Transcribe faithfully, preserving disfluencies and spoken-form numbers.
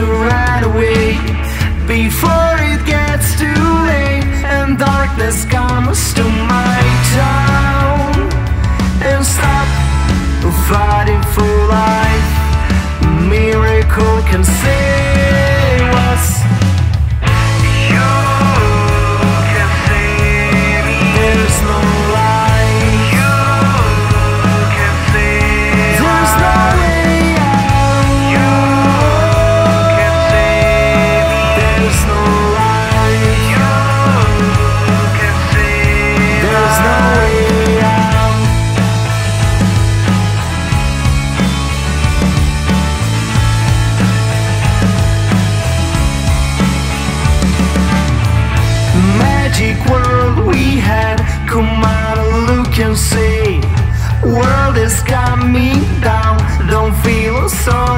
to run away before it gets too late and darkness comes to my town. And stop fighting for life. Miracle can save us. Come out and look and see, world is coming down, don't feel so